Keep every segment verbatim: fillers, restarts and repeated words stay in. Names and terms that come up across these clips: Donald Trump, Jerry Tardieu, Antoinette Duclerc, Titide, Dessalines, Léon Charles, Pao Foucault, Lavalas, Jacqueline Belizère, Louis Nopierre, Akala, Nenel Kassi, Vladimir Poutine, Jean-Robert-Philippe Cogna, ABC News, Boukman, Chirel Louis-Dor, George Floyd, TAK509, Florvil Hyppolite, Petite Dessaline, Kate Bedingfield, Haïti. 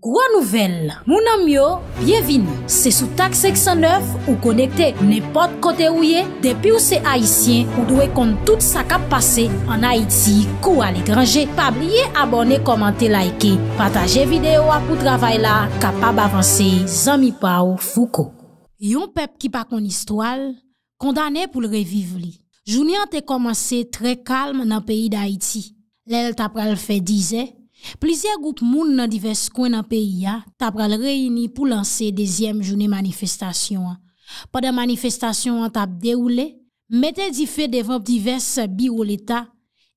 Gros nouvelle, mon ami, bienvenue. C'est sous T A C six cent neuf ou connecté n'importe côté où y est. Depuis où c'est haïtien, vous devez compter tout ça qui a passé en Haïti ou à l'étranger. Pas oublier abonner, commenter, liker, partager vidéo pour travailler là, capable d'avancer. Zami Pao Foucault. Yon peuple qui pas kon histoire, condamné pour le revivre. Journée a commencé très calme dans le pays d'Haïti. L'el t'a pral fait disait plusieurs groupes moun dans divers coins dans pays a t'a pral réuni pour lancer deuxième journée manifestation. Pendant manifestation t'a déroulé, mettez di feu devant divers bureaux l'État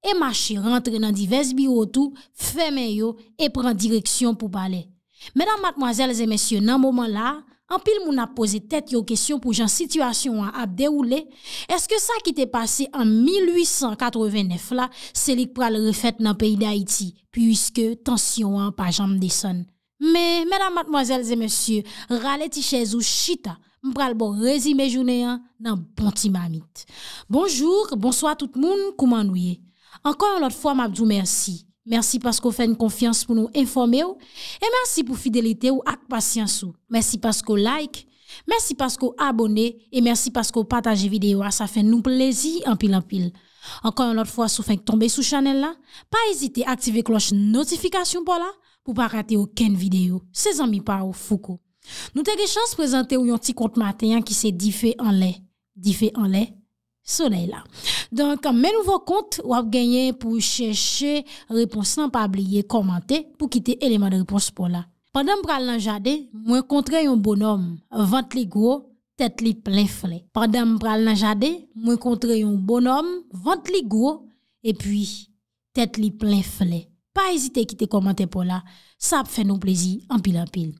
et marcher rentrer dans divers bureaux tout, fermer yo et prend direction pour parler. Mesdames, mademoiselles et messieurs, dans moment là, en pile moun a posé tête yo question pour jan situation a déroulé. Est-ce que ça qui t'est passé en mille huit cent quatre-vingt-neuf là, c'est li pral refaite dans pays d'Haïti puisque tension a pas jambe descend. Mais mesdames, mademoiselles et messieurs, rale ti chez ou chita, m'pral bon résumé journée an dans bon ti mamite. Bonjour, bonsoir tout le monde, comment vous êtes? Encore une autre fois m'a dou merci. Merci parce qu'on fait une confiance pour nous informer ou, et merci pour fidélité ou ak patience ou. Merci parce qu'on like, merci parce qu'on abonné et merci parce qu'on partage vidéo. Ça fait nous plaisir en pile en pile. Encore une autre fois, si vous faites tomber sous channel là, pas hésiter à activer cloche notification pour là pour pas rater aucune vidéo. C'est amis par Foucault. Nous t'ai chance présenter ou un petit compte matin qui s'est diffé en lait, diffé en lait. Soleil là. Donc, mes nouveaux comptes, ou avez gagné pour chercher réponse sans pas oublier, commenter pour quitter élément de réponse pour là. Pendant que je jardin, je rencontré un bonhomme, ventre li gros, tête li plein flé. Pendant que je jardin, je rencontré un bonhomme, ventre li gros, et puis tête li plein flé. Pas hésiter à quitter commenter pour là. Ça fait nous plaisir, en pile en pile.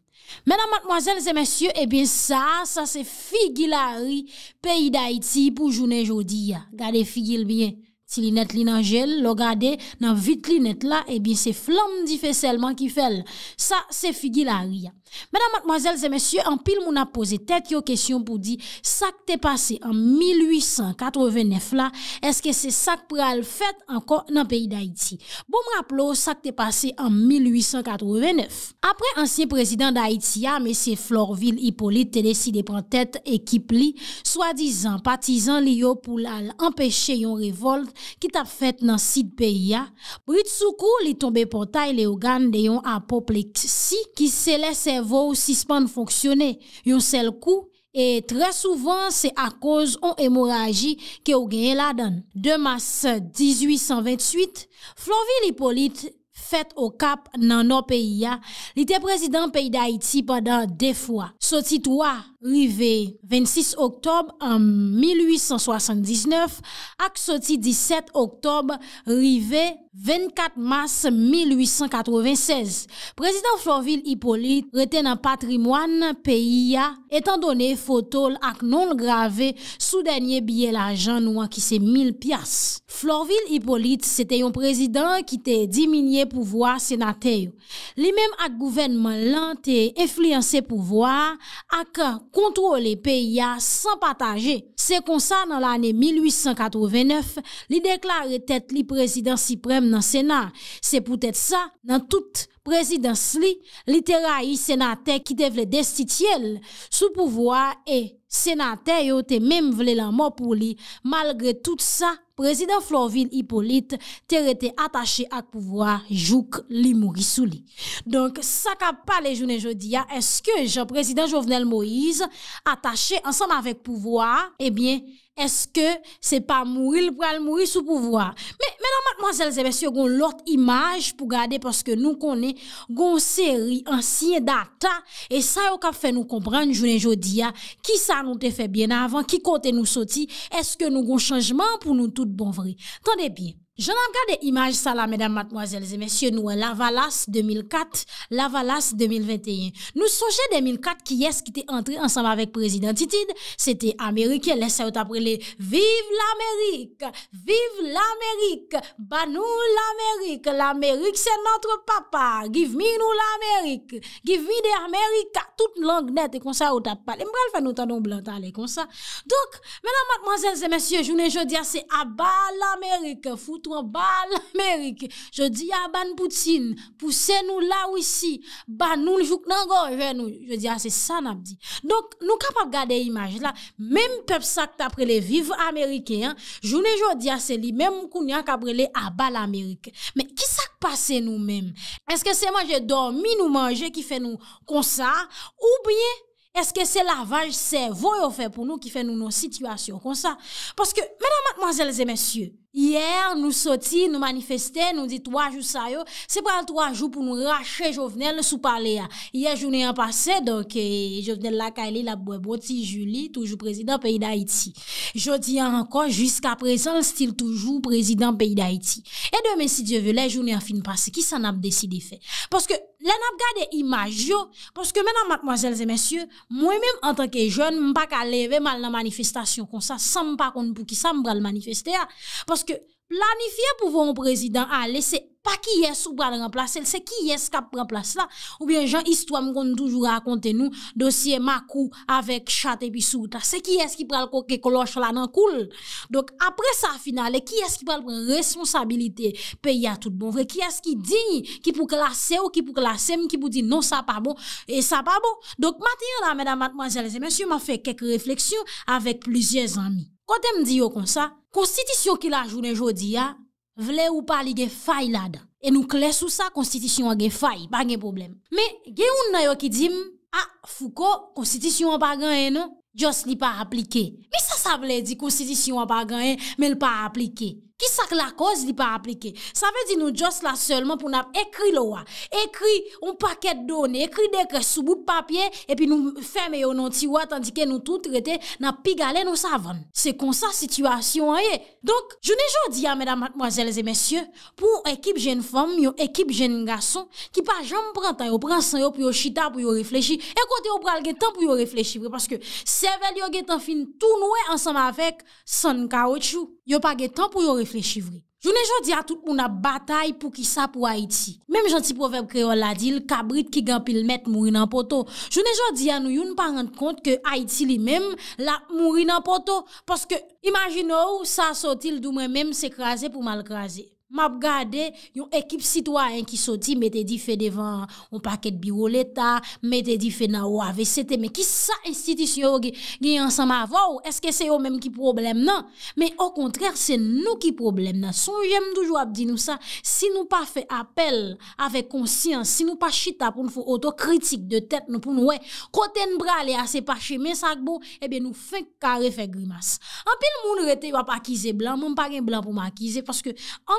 Mesdames, mademoiselles et messieurs, eh bien ça, ça c'est Figilari, pays d'Haïti pour journée jodi. Gardez Figil bien. Si l'inette l'inangel, le gardez, dans vite l'inette là, eh bien c'est flamme difficilement qui fait. Ça c'est Figilari. Mesdames, mademoiselles et messieurs, en pile moun a posé tête yo question pour dire ça qui t'est passé en mille huit cent quatre-vingt-neuf là, est-ce que c'est ça qui pral fait encore dans pays d'Haïti? Bon me rappelons ça qui t'est passé en mille huit cent quatre-vingt-neuf. Après ancien président d'Haïti a monsieur Florvil Hyppolite décidé prendre tête équipe li, soi-disant partisan li yo pour empêcher yon révolte qui t'a fait dans site pays a. Britsoukou li tombé portail les organes de yon apoplexie qui se laisse vos suspend fonctionner yon seul coup et très souvent c'est à cause on hémorragie que ou gagné la donne. deux mars dix-huit cent vingt-huit, Florvil Hyppolite fait au Cap dans nos pays. Il était président pays d'Haïti pendant deux fois. Sorti trois, rivé vingt-six octobre mille huit cent soixante-dix-neuf, ak sorti dix-sept octobre, rivé vingt-quatre mars mille huit cent quatre-vingt-seize. Président Florvil Hyppolite retient dans patrimoine pays étant donné photo ak non gravé sous dernier billet l'argent noir qui c'est mille piastres. Florvil Hyppolite c'était un président qui était diminué pouvoir sénateur. Lui-même ak gouvernement l'anté influencer pouvoir ak contrôler pays sans partager. C'est comme ça dans l'année mille huit cent quatre-vingt-neuf, il déclare tête li président suprême dans le Sénat. C'est peut-être ça, dans toute présidence, littéraire sénateur qui devait destituer sous pouvoir et sénateur yo te même vle la mort pour lui. Malgré tout ça, président Florvil Hyppolite te rete attaché à pouvoir jouk li mouri sou li. Donc, ça ka pale jounen jodi a, est-ce que Jean président Jovenel Moïse attaché ensemble avec pouvoir, eh bien, est-ce que c'est pas mourir pour aller mourir sous pouvoir? Mais, mesdames, mademoiselles et messieurs, gon l'autre image pour garder parce que nous connaît gon série ancien data et ça yo ka fait nous comprendre jounen jodi a, qui ça nous te fait bien avant, qui côté nous sorti, est-ce que nous gon changement pour nous tout bon vrai? Tendez bien. Je regarde des images ça là, mesdames, mademoiselles et messieurs, nous, Lavalas deux mille quatre, Lavalas deux mille vingt et un. Nous songez deux mille quatre qui est-ce qui était entré ensemble avec président Titide, c'était américain, laissez vous après les vive l'Amérique, vive l'Amérique, bah nous l'Amérique, l'Amérique c'est notre papa, give me nous l'Amérique, give me the America, toute langue nette et comme ça vous tapez pas. Et m'bral fait nous tendons blanc aller comme ça. Donc, mesdames, mademoiselles et messieurs, journée jeudi c'est à bas l'Amérique, foutu trente balles Amérique. Je dis à Ban Poutine, poussez-nous là ou ici, ban nous le jouk nan gorge nous. Je dis à c'est ça n'a dit. Donc nous capable garder image là, même peuple ça après les vivre américains, journée jodi à c'est lui même kounya kabrele à bal Amérique. Mais qui ça passe nous-mêmes? Est-ce que c'est manger dormi nous manger qui fait nous comme ça ou bien est-ce que c'est lavage cerveau qu'on fait pour nous qui fait nous nos situations comme ça? Parce que, mesdames, mademoiselles et messieurs, hier, nous sortis, nous manifestions, nous dit trois jours ça yo, c'est pas trois jours pour nous racher Jovenel sous palais. Hier, journée en passé, donc, eh, Jovenel Lakaili, la Bouéboti, Julie, toujours président pays d'Haïti. Jodi encore, jusqu'à présent, style toujours président pays d'Haïti. Et demain, si Dieu veut, les journées en fin de passé, qui s'en a décidé fait? Parce que, là, n'a pas gardé image, yo, parce que maintenant, mademoiselles et messieurs, moi-même, en tant que jeune, m'pas qu'à lever mal la manifestation, comme ça, sans m'pas qu'on pour qui ça m'bra le manifester, parce que planifier pour voir un président aller, c'est pas qui est sous bras de remplacer, c'est qui est-ce qui prend place là. Ou bien, Jean, histoire, m'ont toujours raconté nous, dossier Makou avec chat et puis souta. C'est qui est-ce qui prend le coquet cloche là dans cool. Donc, après ça, finale, qui est-ce qui prend la responsabilité pays à tout bon vrai? Qui est-ce qui digne, qui pour classer ou qui pour classer, qui pour dire non, ça pas bon et ça pas bon. Donc, maintenant, là, mesdames, mademoiselles et messieurs, m'a fait quelques réflexions avec plusieurs amis. Quand elle me dit comme ça, constitution qui la journée aujourd'hui a, vle ou pas li gen faille là-dedans. Et nous clés sous ça, constitution a gen faille, pas gen problème. Mais gen un nan yo qui dit ah Foucault, constitution a pas gagné non, juste li pas appliqué. Mais ça ça veut dire constitution a pas gagné, mais il pas appliqué. Qui ça que la cause n'est pas appliquée? Ça veut dire nous juste là seulement pour nous écrire loi, écrire un paquet de données, écrire des décrets sous bout de papier et puis nous fermer au nom tiroir tandis que nous tout traiter dans pigalé nous savons. C'est comme ça situation est. Donc je ne dis à mesdames, mademoiselles et messieurs pour équipe jeune femme, équipe jeune garçon qui pas jamais prend temps, yo prend sans yo pour yo chita pour yo réfléchir. Et côté yo pral gen temps pour yo réfléchir parce que cerveau yo gen temps fin tout noué ensemble avec son caoutchouc. Yo pas gen temps pour yo réfléchir. Je ne dis à tout le monde la bataille pour qui ça pour Haïti. Même gentil proverbe créole la dit, le cabrit qui gampil met mourir dans poteau. Je ne dis à nous, nous ne pas rendre compte que Haïti lui-même la mourir dans poteau. Parce que, imaginons, ça sortit d'où moi-même s'écraser pour mal craser. M'a regardé une équipe citoyen qui sorti mettez dit fait devant un paquet de bureau l'état mettez dit fait dans O A V C T mais qui ça institution qui ensemble avant est-ce que c'est eux même qui problème non mais au contraire c'est nous qui problème non son j'aime toujours dire nous ça si nous pas fait appel avec conscience si nous pas chita pour nous faire autocritique de tête nous pour nous ouais côté nous braler à c'est pas chemin ça bon et bien nous fin carré fait grimace en pile monde rete va pas acquiser blanc mon pas gain blanc pour m'acquiser parce que en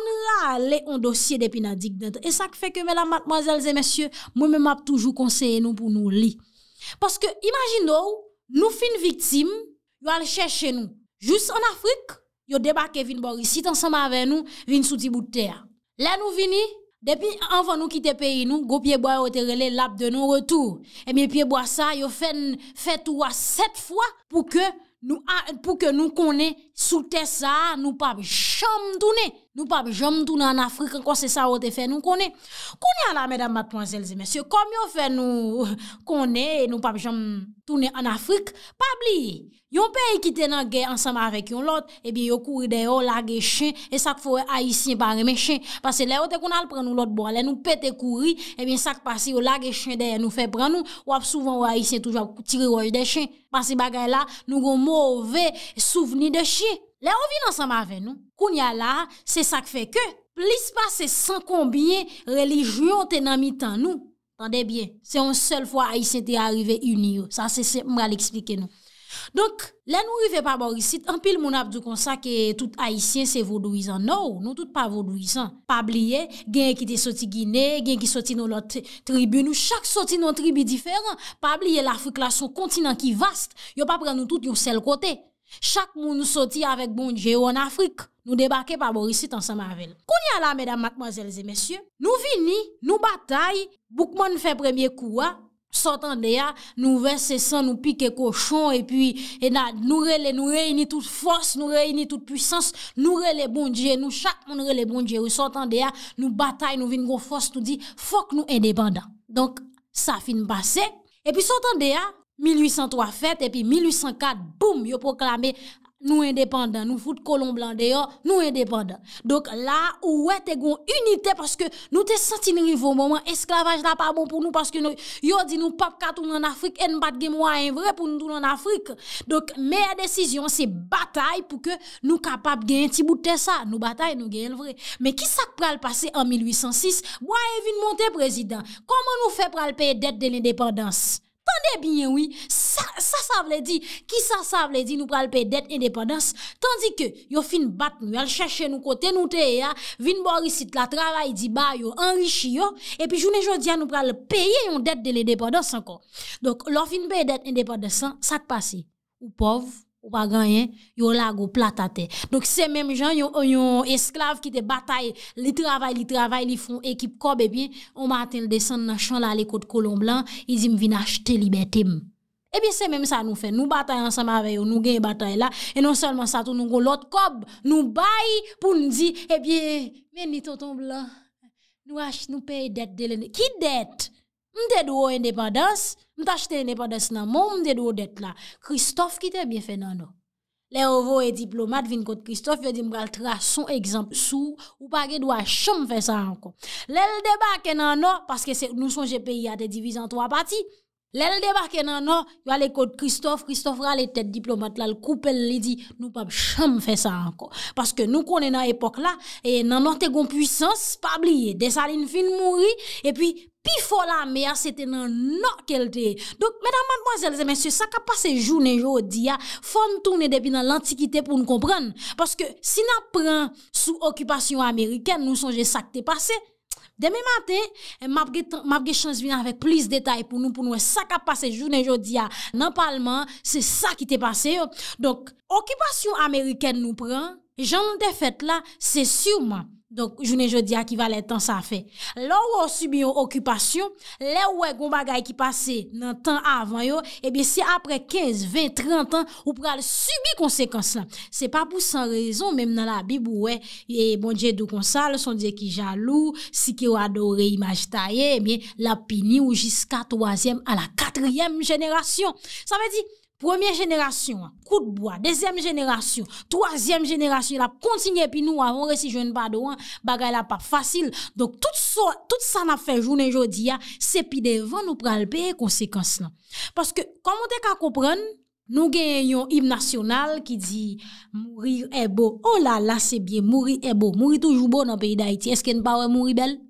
aller en dossier depuis la dictature et ça fait que mesdames, mademoiselles et messieurs moi-même m'a toujours conseillé nous pour nous lire parce que imaginons nous fin victime yo aller chercher nous juste en Afrique yo débarquer vinn Boris ensemble avec nous vinn sous ti bout de terre là nous vini depuis avant nous quitter pays nous gros pied bois yo te relé l'ap de non retour et bien pied bois ça yo fait fait trois sept fois pour que nous pour que nous connaissons sous terre ça nous pas jamais tourner nous pas jamais tourner en Afrique encore c'est ça on te fait nous connaît qu'on est là mesdames mademoiselles et messieurs comme on fait nous connaît nous pas jamais tourner en Afrique pas oublier yon pays qui était en guerre ensemble avec yon l'autre et bien yo courir dehors laguer chien et ça faut haïtien pas remet chien parce que là on te qu'on a prendre nous l'autre bois là nous péter courir et bien ça passer au laguer chien derrière nous fait prendre nous ou souvent haïtien toujours tirer roche des chiens parce que bagay là nous gon mauvais souvenir de chien. Là, on vient ensemble avec nous. Kounya là, c'est ça qui fait que, plus passer sans combien religion t'es dans mi-temps nous. Tendez bien. C'est une seule fois Haïtien t'est arrivé uni. Ça, c'est simple, m'al expliquer nous. Donc, là, nous arrivons par Boris, en pile, mon abdou comme ça, que tout Haïtien, c'est vaudouisant. Non, nous, tout pas vaudouisant. Pas oublier, gen qui te sorti Guinée, gen qui sorti dans l'autre tribu, nous, chaque sorti dans tribu différent. Pas oublier l'Afrique là, son continent qui vaste. Yo pas prendre nous tout yon seul côté. Chaque monde nous sorti avec bon Dieu en Afrique. Nous débarquer par Boris ensemble avec. Qu'on y a là, mesdames, mademoiselles et messieurs, nous vini, nous bataille, Boukman fait premier coup, sortant de là, nous verser sans nous piquer cochon, et puis, et na, nous relais, nous réunis toute force, nous réunis toute puissance, nous relais bon Dieu, nous chaque monde relais bon Dieu, sortant de là, nous bataille, nous vini gon force, nous dit, faut que nous indépendants. Donc, ça fin passé. Et puis, sortant de là, mille huit cent trois fête et puis mille huit cent quatre boum yo proclamé nous indépendants, nous fout colon blanc dehors, nous indépendants. Donc là où est unité parce que nous te senti niveau moment esclavage là pas bon pour nous parce que nous yo dit nous pas ka tourner en Afrique et nous pas de moyen vrai pour nous tourner en Afrique. Donc meilleure décision c'est bataille pour que nous capable gagner un petit bout de ça, nous bataille nous gagner le vrai. Mais qui ça pral passer en mille huit cent six, Boyer vient monter président. Comment nous fait pral payer dette de l'indépendance? Tendez bien, oui, ça, ça, ça veut dire, qui ça, ça veut dire, nous pral payer dette indépendance, tandis que, yo fin bat nous, yal chercher nous côté nous te ya, vin borisit la travail di ba yo, enrichi yo, et puis journée jodia nous pral payer yon dette de l'indépendance encore. Donc, l'on fin paye dette indépendance, ça te passe. Ou pauvre, ou pas gagné, yo lago platate. Donc, ces mêmes gens, yon, yon esclaves qui te bataille, li travail, li travail, li font équipe kob, et bien, on matin le descend dans champ là, les côtes colon blanc, ils disent, vin acheter liberté. Eh bien, c'est même ça nous fait. Nous bataille ensemble avec eux, nous gagnons bataille là, et non seulement ça, tout nous gagnons l'autre cob, nous baille pour nous dire, eh bien, mais ni tonton blanc, nous achetons, nous payons dette de l'indépendance. Qui dette? M'te dou indépendance, m'te achete indépendance nan mon, m'te dou dette là. Christophe qui te bien fait nan non. Les ovo et diplomate vin kote Christophe, yo di m'bral tra son exemple sou, ou pa gen doit chom faire ça encore. L'el débarque nan non, parce que c'est nous songe pays a te divise en trois parties. L'el débarque nan non, yo ale kote Christophe, Christophe rale tête diplomate là, le coupe li di, nous pa chom faire ça encore. Parce que nous connaît nan époque là, et nan non te gon puissance, pas oublier, Dessalines fin mouri, et puis, puis faut la mer, c'était non qu'elle était. Donc, mesdames, mademoiselles et messieurs, ça qu'a passé journée aujourd'hui, faut nous tourner depuis dans l'Antiquité pour nous comprendre. Parce que si nous prenons sous occupation américaine, nous songeons ça qui est passé. Demain matin, m'a gè chance venir avec plus de détails pour nous, pour nous, ça qu'a passé journée aujourd'hui, dans le Parlement, c'est ça qui est passé. Donc, occupation américaine nous prend, j'en ai fait là, c'est sûrement. Donc, je ne dis pas qui va le temps ça fait. Là où on subit une occupation, là où on bagay qui passe dans le temps avant, eh bien, c'est après quinze, vingt, trente ans, où on subit conséquences là. C'est pas pour sans raison, même dans la Bible, ouais, et bon Dieu, de console, son Dieu qui jaloux, si qui a adoré image taillée, eh bien, la pini ou jusqu'à troisième à la quatrième génération. Ça veut dire, première génération, coup de bois, deuxième génération, troisième génération, la continue puis nous avons réussi jeune pas de bagay la pas facile. Donc tout ça tout ça n'a fait journée jodi a, c'est puis devant nous pral payer conséquences là. Parce que comme on te ka comprendre, nous gagnons un hymne national qui dit mourir est beau. Oh là là, c'est bien, mourir est beau. Mourir toujours beau dans pays d'Haïti. Est-ce qu'on pas mourir belle?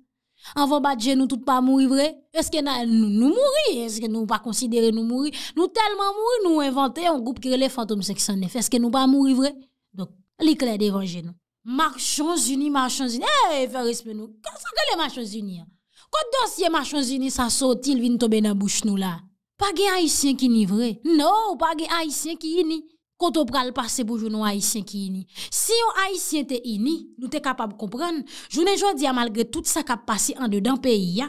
Avant battre nous tout pas mourir vrai? Est-ce que nous nous mourir? Est-ce que nous pas considérer nous mourir? Nous tellement mourir, nous inventer un groupe qui relève Fantôme cinq cent neuf. Est-ce que nous pas mourir vrai? Donc, l'éclair d'évangile nous. Marchons unis, marchons unis. Eh, faire respect nous. Quand ça que les marchons unis? Quand dossier marchons unis, ça saute, il vient tomber dans la bouche nous là. Pas de haïtien qui n'y vrai. Non, pas de haïtien qui n'y. Quand on pral passer pour journaux haïtiens qui unis. Si on haïtien te unis, nous te capable comprendre. Journée jodi a malgré tout ça qui a passé en dedans pays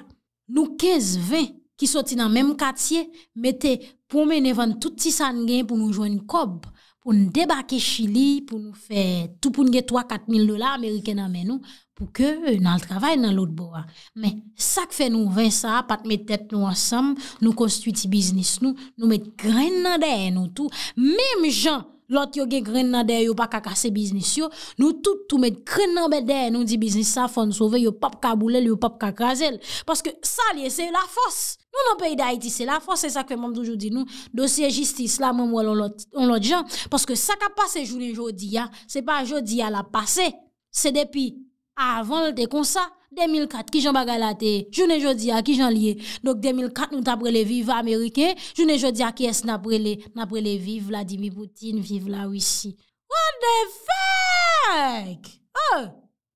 nous quinze vingt qui sorti dans même quartier, mettez promener vendre tout petit ça pour nous joindre cob, pour nous débarquer Chili, pour nous faire tout pour nous gagner trois quatre mille dollars américains dans main nous pour que dans le travail dans l'autre bois. Mais ça que fait nous vingt ça pas mettre tête nous ensemble, nous construire business nous, nous mettre grain dans derrière nous tout, même gens l'autre yo gen grain dans derrière yo pas ka casser business yo, nous tout tout mettre grain dans derrière nous dit business ça faut nous sauver yo pas ka bouler yo pas ka craser parce que ça c'est la force. Nous dans le pays d'Haïti c'est la force, c'est ça que même toujours dit nous dossier justice là même on l'autre gens parce que ça qu'a passé journée jodi a, c'est pas jodi a la passé, c'est depuis avant le comme ça deux mille quatre qui j'en bagalate journée jodi a qui j'en lié donc deux mille quatre nous t'apre les vivre américain journée jodi a qui est n'a brelé n'a brelé vive Vladimir Poutine vive la Russie what the fuck oh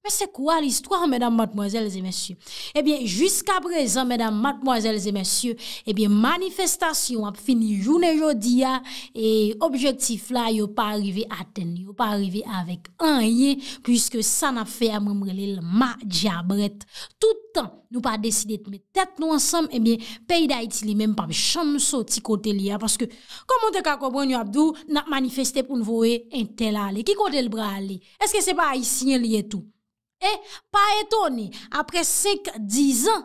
mais c'est quoi l'histoire mesdames mademoiselles et messieurs eh bien jusqu'à présent mesdames mademoiselles et messieurs eh bien manifestation a fini journée jodi a et objectif là yo pas arrivé à atteindre yo pas arrivé avec rien puisque ça n'a fait à m'relé ma diabrette tout temps nous pas décidé de mettre tête nous ensemble eh bien pays d'Haïti lui même pas chambre sorti côté là parce que comment te ka comprendre Abdou n'a manifesté pour nous voir un tel aller qui côté le bras aller est-ce que c'est pas haïtien lié tout et pas étonné après cinq dix ans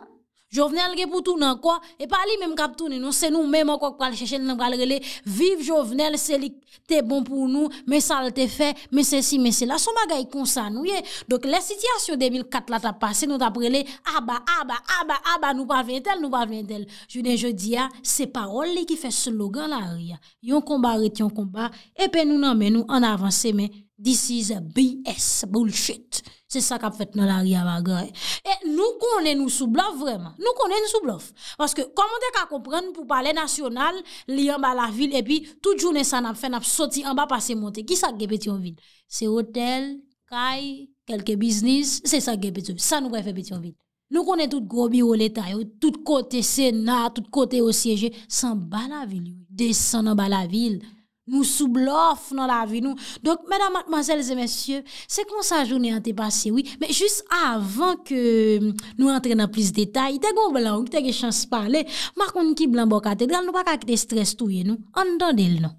Jovenel qui pour tourner encore et pas lui même qui tourner, non c'est nous même encore qui allons chercher nous allons reler vive Jovenel, c'est lui t'es bon pour nous, mais ça le t'es fait, mais c'est si mais c'est là son bagaille comme ça nous. Donc la situation deux mille quatre là t'a passé nous t'a brûlé aba aba aba aba nous pas vintel nous pas vintel. Je ne jeudi a c'est parole qui fait slogan là rien. Yon combat reti yon combat et puis nous non mais nous en avancer mais this is a B S bullshit. C'est ça qu'a fait dans l'arrière bagarre. Et nous connaissons nous sous bluff vraiment. Nous connaissons nous sous bluff parce que comment t'es qu'à comprendre pour parler national, li en bas la ville et puis toute journée ça n'a fait n'a sorti en bas passer monter. Qui ça qui pétion ville? C'est hôtel, caille, quelques business, c'est ça qui pétion. Ça nous va faire pétion ville. Nous connaissons tout gros bureau l'état, tout côté sénat, tout côté au siège, sans bas la ville, descend en bas la ville. Nous sous bluff dans la vie nous. Donc mesdames, mademoiselles et messieurs, c'est comme ça journée a été passée, oui, mais juste avant que nous entrions dans plus de détails, t'es gon blanc, t'es gon chance parler, marcon qui blanc bon cathédrale, nous pas qu'à quitter stress touyer nous. Entendez-le non.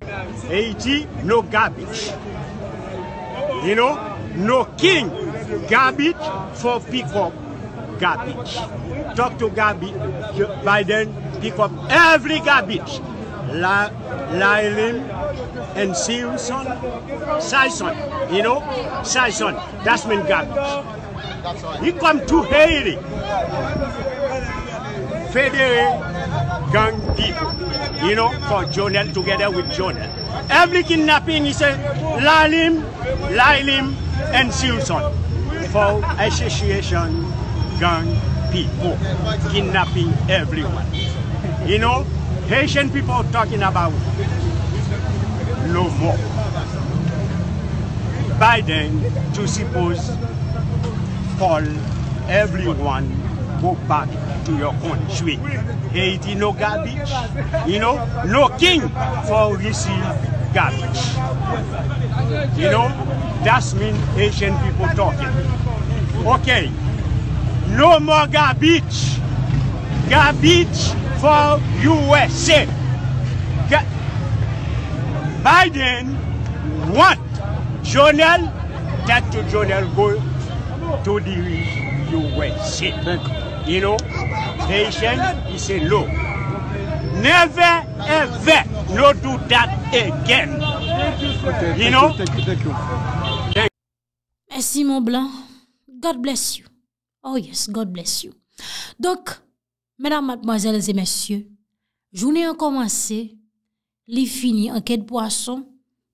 Haiti no garbage. You know, no king garbage for pick up garbage. Talk to garbage. Biden pick up every garbage. La Lylin and Simpson, Sison, you know, Sison, that's mean garbage. He come to Haiti, Federe gang people, you know, for Jonel together with Jonel. Every kidnapping is a Lylin, Lylin and Simpson for association gang people, kidnapping everyone, you know. Haitian people talking about no more. Biden to suppose call everyone go back to your country. Haiti no garbage, you know, no king for receive garbage. You know, that's mean Haitian people talking. Okay, no more garbage, garbage. For U S A, Biden want Jonel, that to Jonel go to the U S A. You know, Haitian, he say no. Never ever no do that again. You know. Merci mon blanc. God bless you. Oh yes, God bless you. Donc. Mesdames, mademoiselles et messieurs, journée a commencé, li fini enquête poisson,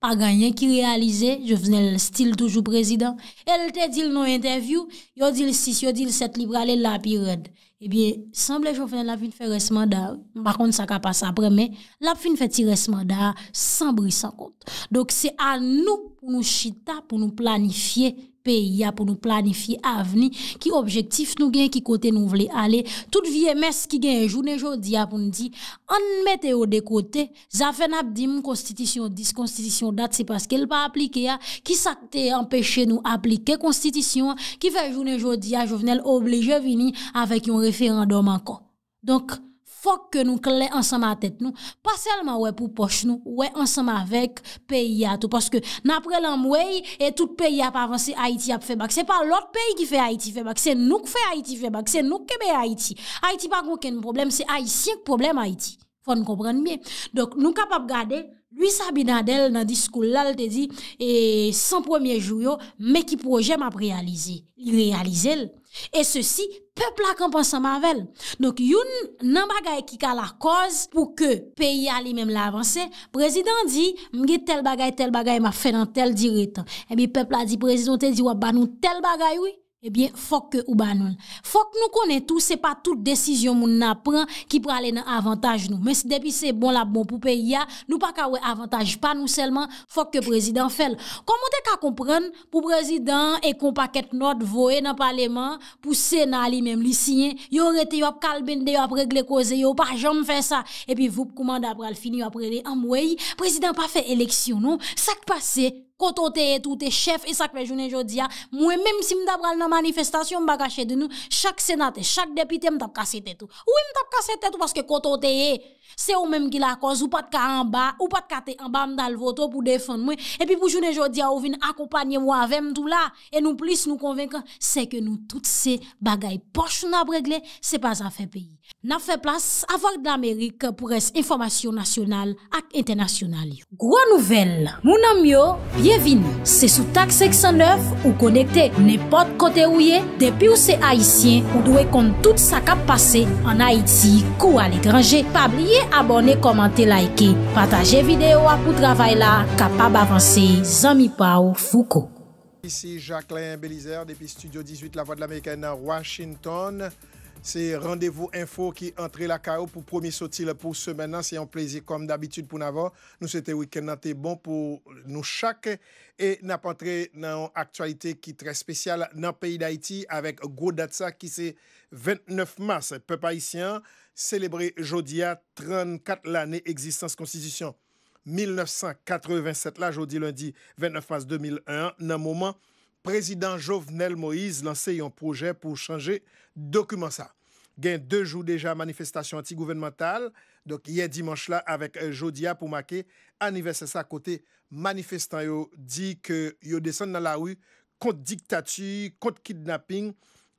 pas gagné qui réalisé, je venais le style toujours président, elle te dit non interview, yo dit le six, yo dit le sept, libre aller la pirade. Eh bien, semble Jovenel la fin fait res mandat, par contre ça ka passe après, mais la fin fait tirer res mandat sans bruit, sans compte. Donc c'est à nous pour nous chita, pour nous planifier. Pays pour nous planifier avenir qui objectif nous gagne qui côté nous voulons aller toute vieille messe qui gagne journée jodi pour nous dire on mette au de côté ça fait n'a dit constitution dix constitution date c'est parce qu'elle pas appliqué qui ça t'est empêché nous appliquer constitution qui fait journée jodi Jovenel obligé venir avec un référendum encore donc faut que nous clair ensemble à tête nous pas seulement ouais pour poche nous ouais ensemble avec pays à tout parce que n'après l'amway et tout pays a pas avancé Haïti a fait bac c'est pas l'autre pays qui fait Haïti fait bac c'est nous qui fait Haïti fait bac c'est nous qui fait Haïti Haïti pas aucun problème c'est haïtien problème Haïti faut nous comprendre bien donc nous capable garder lui Sabinadel dans discours là te dit et cent premier jour mais qui projet m'a réalisé il réaliser et ceci peuple a campé ensemble avec donc yon nan bagay qui ka la cause pour que pays a lui-même l'avancé président dit m'gè tel bagay tel bagay m'a fait dans tel direct et bien peuple a dit président te dit ou ba nou tel bagay oui eh bien faut que ou ba nou faut que nous connaît tout c'est pas toute décision moun na prend qui pour aller dans avantage nous mais depuis c'est bon la bon pour pays a nous pas ka wè avantage pas nous seulement faut que président fait comment t'es ka comprendre pour président et qu'on paquet note voyer dans parlement pour sénat lui même li sien yo rete yo kalbende yo régler cause yo pas jamais faire ça et puis vous commande après le fini après les amway président pas fait élection non ça qui passé quand on est tout est chef et ça que journée aujourd'hui moi même si m'ta pral dans manifestation m'pa cacher de nous chaque sénateur chaque député m'ta casser tête tout oui m'ta casser tête parce que quand on est c'est ou même qui la cause ou pas de cas en bas ou pas de cas en bas m'dal voter pour défendre moi et puis pour journée aujourd'hui ou vinn accompagner moi avec tout là et nous plus nous convaincre c'est que nous toutes ces bagailles poche n'a réglé c'est pas ça fait pays n'a fait place avec d'Amérique pour les informations nationales et internationales. Gros nouvelle, mon ami yo, bienvenue. C'est sous T A C six cent neuf ou connecté n'importe côté où y est. Depuis ou c'est haïtien, ou doit compte tout ça qui a passé en Haïti, ou à l'étranger. Pas oublier abonner, commenter, liker, partager vidéo pour travail là, capable avancer. Zami Pau Foucault. Ici Jacqueline Belizère depuis Studio dix-huit La Voix de l'Amérique à Washington. C'est rendez-vous info qui entre la C A O pour premier sortir pour ce maintenant. C'est un plaisir comme d'habitude pour nous. Nous c'était week-end bon pour nous chaque et n'a pas entré dans actualité qui très spéciale dans le pays d'Haïti avec gros data qui c'est vingt-neuf mars. Peuple haïtien célébré jodia trente-quatre l'année existence constitution mille neuf cent quatre-vingt-sept là jodi lundi vingt-neuf mars deux mille un dans moment président Jovenel Moïse lancé un projet pour changer document ça. Gain deux jours déjà manifestation anti-gouvernementale. Donc hier dimanche là avec Jodia pour marquer anniversaire ça côté manifestant yo dit que yo descend dans la rue contre dictature, contre kidnapping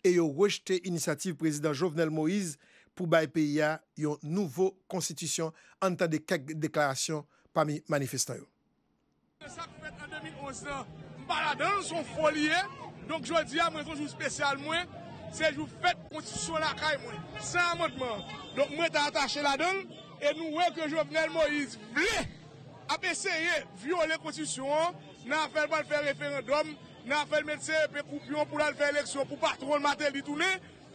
et yo rejeté initiative président Jovenel Moïse pour bail pays a une nouvelle constitution en tant de quelques déclarations parmi manifestants yo. Baladans sont folies, donc je dis à moi un jour spécial moi, c'est jour fête constitution la caille moi, sans amendement. Donc moi t'ai attaché la donne et nous voyons que Jovenel Moïse voulait a essayer violer constitution, n'a fait pas faire référendum, n'a fait médecin et coupion pour la faire élection pour pas trop le matin du tourner.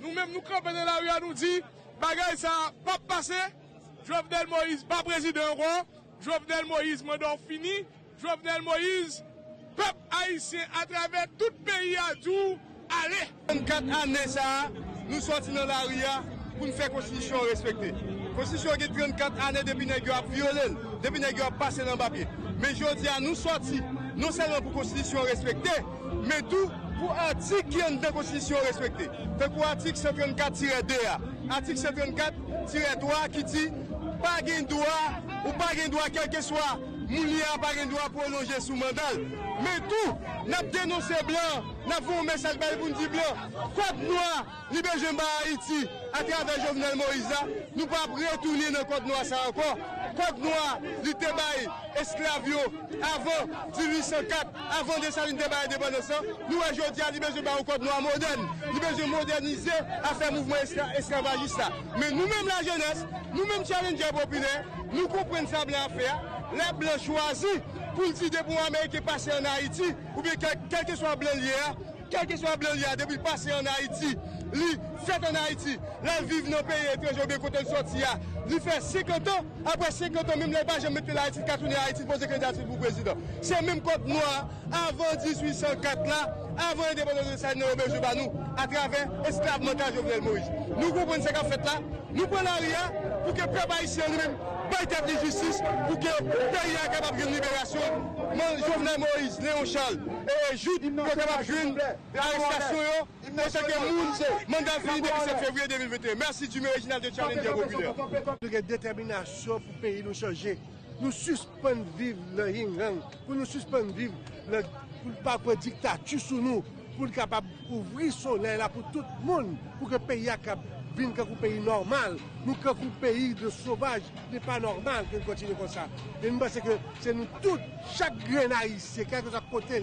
Nous même nous camper dans la rue à nous dit bagaille ça pas passer. Jovenel Moïse pas président roi, Jovenel Moïse mandat fini, Jovenel Moïse peuple haïtien à travers tout le pays à tout, allez. trente-quatre années, ça, nous sortons dans la rue pour nous faire la Constitution respectée. La Constitution qui est trente-quatre années depuis que nous avons violé, depuis que nous avons passé dans le papier. Mais je dis à nous sortir, non seulement pour la Constitution respectée, mais tout pour l'article qui est dans la Constitution respectée. Donc pour l'article cent trente-quatre tiret deux A, l'article cent trente-quatre tiret trois qui dit pas de droit ou pas de droit quel que soit. Nous n'avons pas le droit de prolonger sous mandat. Mais tout, nous avons dénoncé blanc, nous avons un message pour nous dire blanc. Côte noire, libéré à Haïti, à travers Jovenel Moïse, nous ne pouvons pas retourner dans Côte noire ça encore. Côte noire, du Tébaï, esclavio, avant mille huit cent quatre, avant Dessalines Tébaï dépendance, nous aujourd'hui à libéré au Côte noire moderne, libéré modernisé à faire mouvement esclavagiste. Mais nous-mêmes, la jeunesse, nous-mêmes, challenger populaire, nous comprenons ça bien à faire. Les blancs choisis pour le dire pour l'Amérique qui est passé en Haïti, ou bien quel que soit blanc hier, quel que soit blanc hier, depuis passé en Haïti, lui, fait en Haïti, là, vivre dans le pays étranger, bien quand on sortit, lui fait cinquante ans, après cinquante ans, même les bâches, mettent l'Haïti, quand on est Haïti, pour se candidater pour le président. C'est même Côte Noire, avant mille huit cent quatre, là, avant l'indépendance de Saint-Denis, Robert Jobanou, à travers l'esclave mental Jovenel Moïse. Nous comprenons ce qu'on fait là, nous prenons rien pour que le peuple haïtien lui-même. Pas établir justice pour que le pays soit capable de libération. Jovenel Moïse, Léon Charles et Jude sont capables de jouer l'arrestation pour chaque monde. Mandat fini depuis sept février deux mille vingt et un. Merci du original de Challenger populaire. Nous avons détermination pour le pays nous changer. Nous suspendons vivre le yin-yang. Pour nous suspendre vivre le parcours dictature sous nous. Pour être capable d'ouvrir le soleil pour tout le monde. Pour que le pays soit capable. Nous sommes un pays normal, nous sommes un pays de sauvages, ce n'est pas normal que nous continuions comme ça. Et nous pensons que c'est nous tous, chaque grain haïtien, quel que soit côté,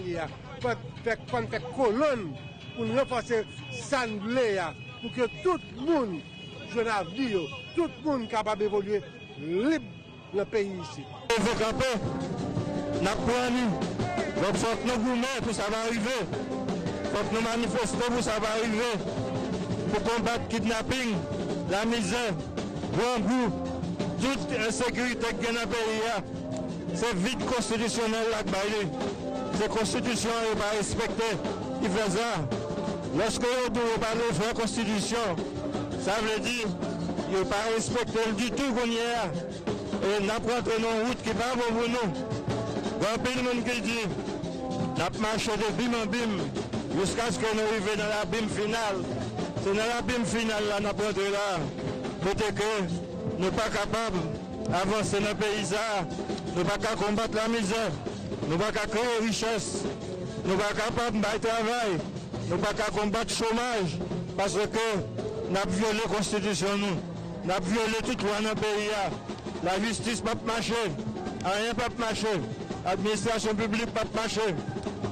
pour faire colonne, pour nous renforcer l'assemblée, pour que tout le monde, je l'ai dit, tout le monde capable d'évoluer libre dans le pays ici. Nous avons campé, nous avons pris, nous avons gourmets pour ça va arriver, nous avons manifesté pour ça va arriver. Pour combattre le kidnapping, la misère, le goût, toute insécurité qui est dans le pays. C'est vide constitutionnel là que c'est la constitution qui n'est pas respectée. Il fait ça. Lorsque vous parlez de la constitution, ça veut dire qu'il n'est pas respecté du tout qu'on y est. Et nous prenons une route qui n'est pas bonne pour nous. Il y a un peu de monde qui dit Nous avons marché de bim en bim jusqu'à ce que nous arrivions dans la bim finale. C'est dans la bim finale là, nous avons entré là. Peut-être que nous ne sommes pas capables d'avancer dans le pays. Nous ne sommes pas capables de combattre la misère. Nous ne sommes pas capables de créer richesse. Nous ne sommes pas capables de travail. Nous ne sommes pas capables de combattre le chômage. Parce que nous avons violé la Constitution. Nous avons violé toute loi dans le pays. La justice n'a pas marché. Rien n'a pas marché. L'administration publique n'a pas marché.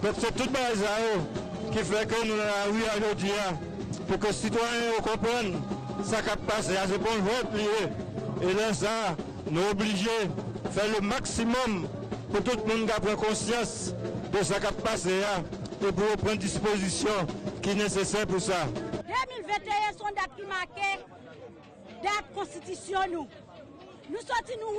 Donc c'est tout le qui fait que nous avons eu aujourd'hui pour que les citoyens comprennent ce qui a passé. C'est bon vote lié. Et là, ça, nous sommes obligés de faire le maximum pour tout le monde qui a pris conscience de ce qui a passé et pour prendre disposition qui est nécessaire pour ça. deux mille vingt et un, c'est une date qui marque date constitution. Nous nous sommes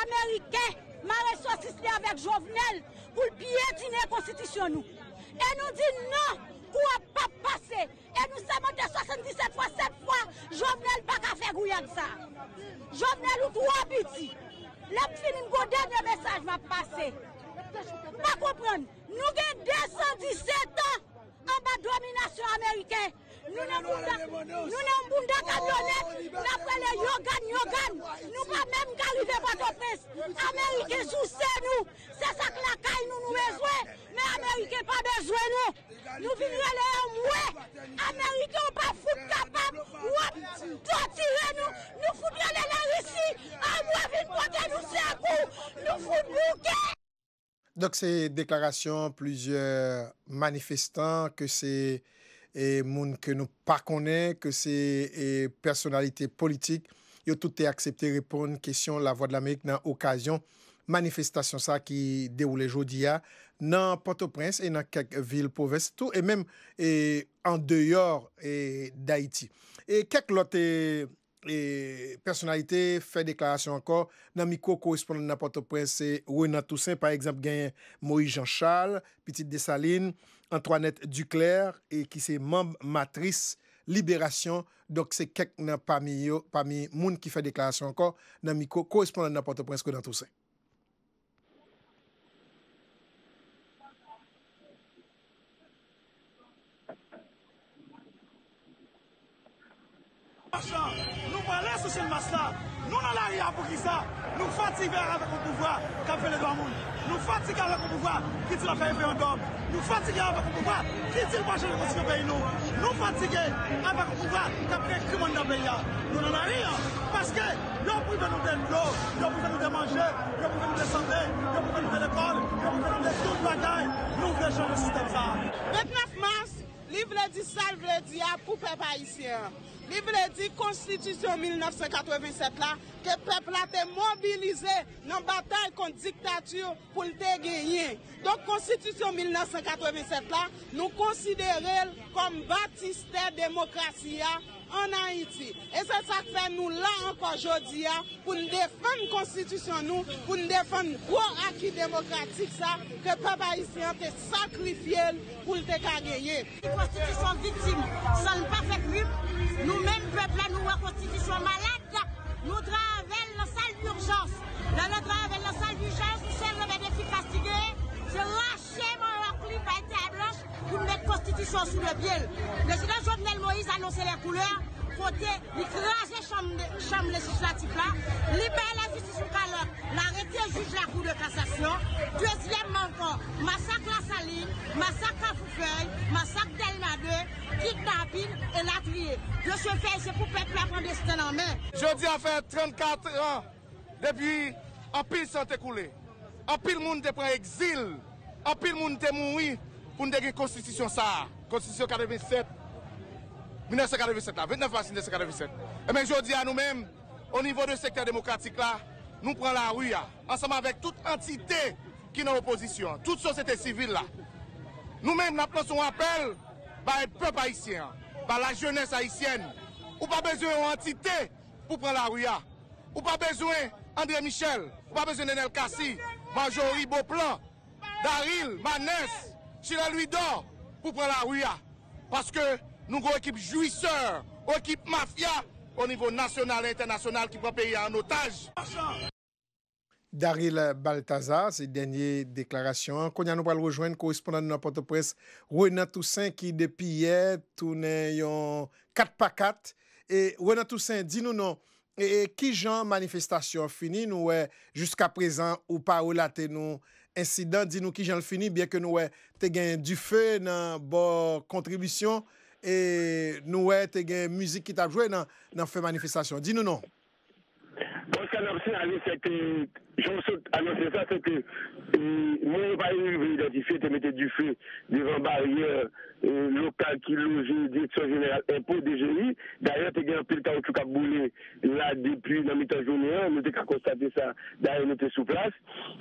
américains. Marre saucisse avec Jovenel pour piétiner la constitution. Nous. Et nous disons non, pour ne pas passer. Et nous sommes montés soixante-dix-sept fois, sept fois. Jovenel n'a pas fait gouillant ça. Jovenel ou trois petits. Là, fini le dernier message m'a passé. Pas comprendre. Nous avons deux cent dix-sept ans en bas de domination américaine. Nous n'avons pas camionnette, nous avons yogan, yogan, nous pas même arrivé à votre presse. Américains sous nous, c'est ça que la caille nous nous besoin, mais Américains pas besoin nous. Nous vivons les hommes, Américains n'ont pas foutu capable, ou torturer nous, nous foutons la Russie, à moi vite porter nous c'est coup, nous foutons bouquet. Donc ces déclarations, plusieurs manifestants que c'est et moun que nous pas connaît que c'est personnalité politique yo tout est accepté répondre question la voix de l'Amérique dans occasion manifestation ça qui déroule aujourd'hui dans Port-au-Prince et dans quelques villes provinces tout et même et en dehors et d'Haïti et quelques autres et personnalité fait déclaration encore dans micro correspondant dans Port-au-Prince c'est René Toussaint par exemple gagne Moïse Jean-Charles Petite Dessaline Antoinette Duclerc et qui c'est membre matrice Libération donc c'est quelqu'un parmi eux parmi monde qui fait déclaration encore dans micro correspondant dans Port-au-Prince dans Toussaint. Nous parlons sur cette masse-là. Nous dans la rue pour qui ça. Nous fatiguons avec le pouvoir qui fait les droits monde. Nous fatiguons avec le pouvoir qui tire la paix et l'homme. Nous fatiguons avec le pouvoir qui tire le marché de constitution pays nous. Nous fatiguons avec le pouvoir qui fait le crime dans le pays. Nous dans la rue parce que nous pouvons nous donner de l'eau, nous pouvons nous donner de manger, nous pouvons nous donner de santé, nous pouvons nous donner de l'école, nous pouvons nous donner de toute bataille. Nous voulons changer le système ça. vingt-neuf mars, il veut dire ça, il veut dire pour les peuples haïtiens. Il veut dire Constitution mille neuf cent quatre-vingt-sept là, que le peuple a été mobilisé dans la bataille contre la dictature pour le gagner. Donc Constitution mille neuf cent quatre-vingt-sept là, nous considérons comme bâtisse de la démocratie en Haïti. Et c'est ça que fait nous là encore aujourd'hui pour nous défendre la Constitution, nous, pour nous défendre le gros acquis démocratique ça, que le peuple haïtien a été sacrifié pour le gagner. La Constitution victime, ça ne pas fait crime. Nous-mêmes, peuple, là, nous, la Constitution malade, nous travaillons dans la salle d'urgence. Dans le travail dans la salle d'urgence, nous sommes les défis fatigués. Je lâche mon clip à été à blanche pour mettre la Constitution sous le pied. Le président Jovenel Moïse a annoncé les couleurs. Côté, il crase la chambre législative là, libère la justice sous calotte, l'arrêté juge la cour de cassation. Deuxièmement encore, massacre la Saline, massacre à Foufeuille, massacre Delmadeux, kidnapping et la trier. De ce fait, c'est pour peuple à prendre destin en main. Je dis à faire trente-quatre ans, depuis, en pile sont écoulés. En pile monde prend exil, en pile monde te mourir pour nous dégager constitution ça, constitution quatre-vingt-sept. mille neuf cent quatre-vingt-sept, là, vingt-neuf mars mille neuf cent quatre-vingt-sept. Et bien, je dis à nous-mêmes, au niveau du secteur démocratique, là, nous prenons la rue, là, ensemble avec toute entité qui est en opposition, toute société civile. Nous-mêmes, nous prenons un appel par le peuple haïtien, par la jeunesse haïtienne. Ou pas besoin d'une entité pour prendre la rue. Ou pas besoin d'André Michel, ou pas besoin de Nenel Kassi, Marjorie Beauplan, Daryl Manès, Chirel Louis-Dor, pour prendre la rue. Parce que nous avons une équipe jouisseur, une équipe mafia au niveau national et international qui prend le pays en otage. Daryl Baltazar, ces dernières déclarations. Quand nous allons rejoindre le correspondant de la Port-au-Prince, René Toussaint, qui depuis hier tourne quatre par quatre. Et René Toussaint, dis-nous non. Et qui genre manifestation finie, nous jusqu'à présent ou pas ou là nous incident, dis-nous qui genre fini, bien que nous te gagné du feu dans bonne contribution et nous te gagné musique qui t'a joué dans dans fait manifestation. Dis-nous non. Bon, ce qu'on observe, c'est que j'en annoncé ça, c'est que nous pas eu identifié te mettre du feu devant barrière local qui loge direction générale impôt D G I. D'ailleurs, tu as un peu de caoutchouc à bouler là depuis la mi-temps journée, nous avons constaté ça, d'ailleurs nous étions sous place.